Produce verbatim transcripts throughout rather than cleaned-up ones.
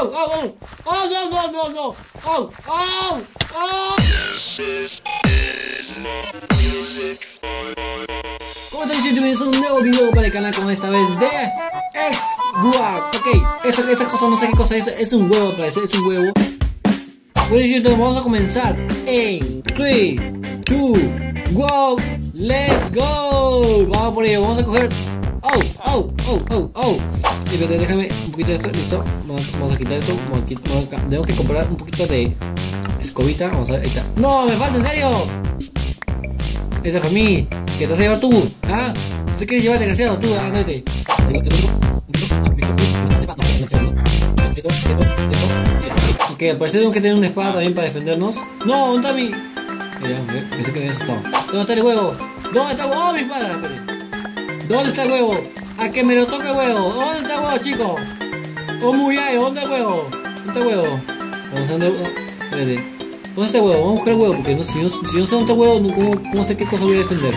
¡Au! ¡Au! ¡Au! ¡No, no, no, no! ¡Au! ¡Au! ¡Au! ¿Cómo estáis, YouTube? Es un nuevo video para el canal, como esta vez de X-Ward. Ok, esto, esta cosa, no sé qué cosa es, es un huevo otra vez, es un huevo. Bueno, YouTube, vamos a comenzar en tres, dos, uno, let's go. Vamos por ello, vamos a coger. ¡Oh! ¡Oh! ¡Oh! ¡Oh! ¡Oh! Espérate, déjame un poquito de esto, listo. Vamos, vamos a quitar esto. Vamos a quitar, vamos a, tengo que comprar un poquito de escobita. Vamos a ver, ahí está. ¡No! ¡Me falta, en serio! Esa es para mí. ¿Qué te vas a llevar tú? ¿Ah? ¿Tú quieres llevar, desgraciado? Tú, ándate. Ok, al parecer tengo que tener una espada también para defendernos. ¡No! ¡Onta mi! Mira, pensé que me había asustado. ¿Dónde está el huevo? ¿Dónde está el huevo? ¡Oh, mi espada! ¿Dónde está el huevo? ¡A que me lo toque el huevo! ¿Dónde está el huevo, chico? ¡Oh, muy ahí! ¿Dónde está el huevo? ¿Dónde está el huevo? Vamos a andar... Espérate. ¿Dónde está el huevo? Vamos a buscar el huevo, porque no, si, no, si no sé dónde está el huevo, no, ¿cómo, ¿cómo sé qué cosa voy a defender?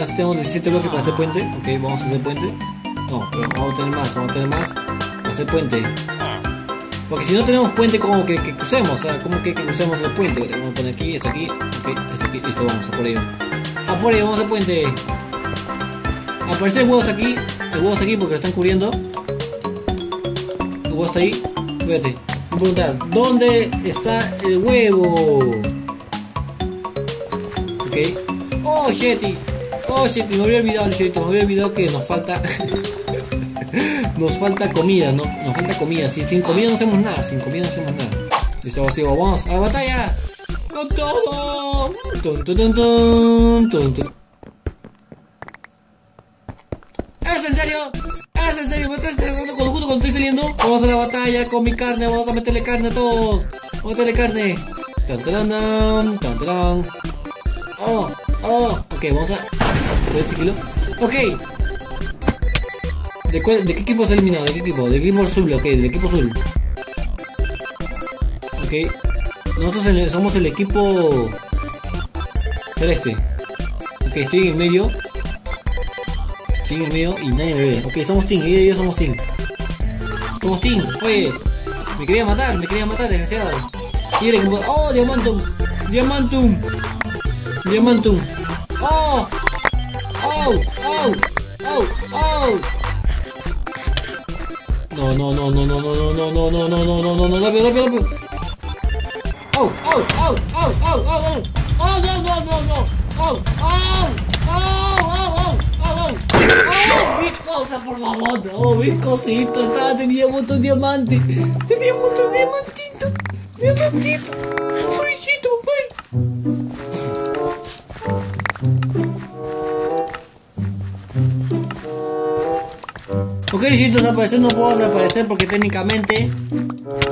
Así tengo diecisiete bloques para hacer puente. Ok, vamos a hacer puente. No, pero vamos a tener más, vamos a tener más. Vamos a hacer puente. Porque si no tenemos puente, como que, que crucemos, ¿sabes? Como que, que crucemos los puentes. Vamos a poner aquí, esto aquí, ok, esto aquí, listo, vamos a por ello. ¡A por ello! ¡Vamos a puente! Aparece el huevo está aquí, el huevo está aquí porque lo están cubriendo. El huevo está ahí, fíjate, voy a preguntar, ¿dónde está el huevo? Ok. Oh, Shetty, oh, Shetty, me había olvidado, Shetty, me había olvidado que nos falta, nos falta comida, no, nos falta comida, si, sin comida no hacemos nada, sin comida no hacemos nada. Listo, vamos a la batalla, con todo. Tun, tun, tun, tun, tun, tun. ¿Es en serio? ¿Es en serio? ¿Me estás saliendo con lo justo cuando estoy saliendo? Vamos a la batalla con mi carne, vamos a meterle carne a todos. Vamos a meterle carne. Tan tan tan tan tan. Oh, oh. Ok, vamos a... ¿Por ese kilo? Ok. ¿De, cuál, ¿De qué equipo se ha eliminado? ¿De qué equipo? Del equipo azul, ok, del equipo azul. Ok. Nosotros el, somos el equipo... celeste. Ok, estoy en medio. Team es mío y nadie me ve. Ok, somos team, ella y yo somos team. Somos team, oye. Me quería matar, me quería matar, desgraciada. Y eres como... ¡Oh, Diamantum! ¡Diamantum! ¡Diamantum! ¡Oh! ¡Oh! ¡Oh! ¡Oh! ¡Oh! No, no, no, no, no, no, no, no, no, no, no, no, no, no, no, rápido, rápido, rápido. ¡Oh! ¡Oh! ¡Oh! ¡Oh! ¡Oh! ¡Oh! ¡Oh! ¡No, no, no, no! ¡Oh! ¡Oh! ¡Oh! ¡Oh! ¡Oh! ¡Oh! ¡Oh, mi cosa, por favor! ¡Oh, mi cosita! Estaba, tenía un montón de diamantes. Tenía un montón de diamantitos. Diamantitos. Pobrecito, papá. Ok, chiquitos, al parecer no puedo desaparecer porque técnicamente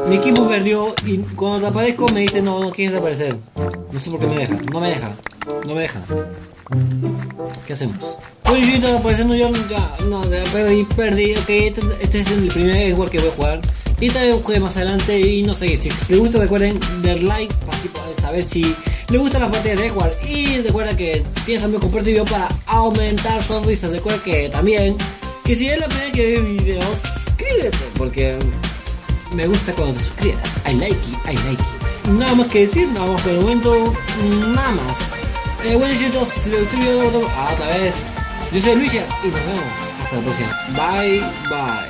mi equipo perdió y cuando desaparezco me dice no, no quieres desaparecer. No sé por qué me deja. No me deja. No me deja. ¿Qué hacemos? Bueno, chiquitos, apareciendo yo ya, no, ya perdí, perdí, ok, este, este es el primer Egg Wars que voy a jugar. Y tal vez juegue más adelante y no sé, si, si les gusta recuerden dar like para así poder saber si les gusta la parte de Egg Wars. Y recuerda que si tienes amigos comparte el video para aumentar sonrisas, recuerda que también, que si es la primera que ve videos, suscríbete, porque me gusta cuando te suscribas, I like it, I like it. Nada más que decir, nada más por el momento, nada más. Eh, bueno chicos, si les gustó el video, otro, a otra vez. Yo soy Luisa y nos vemos hasta la próxima. Bye, bye.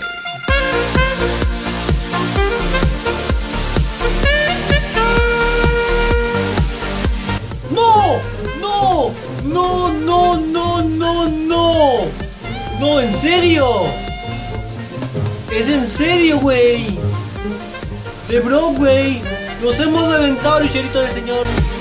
¡No! ¡No! ¡No, no, no, no, no! ¡No, en serio! ¡Es en serio, güey! ¡De bro, güey! ¡Nos hemos aventado, Lucherito del Señor!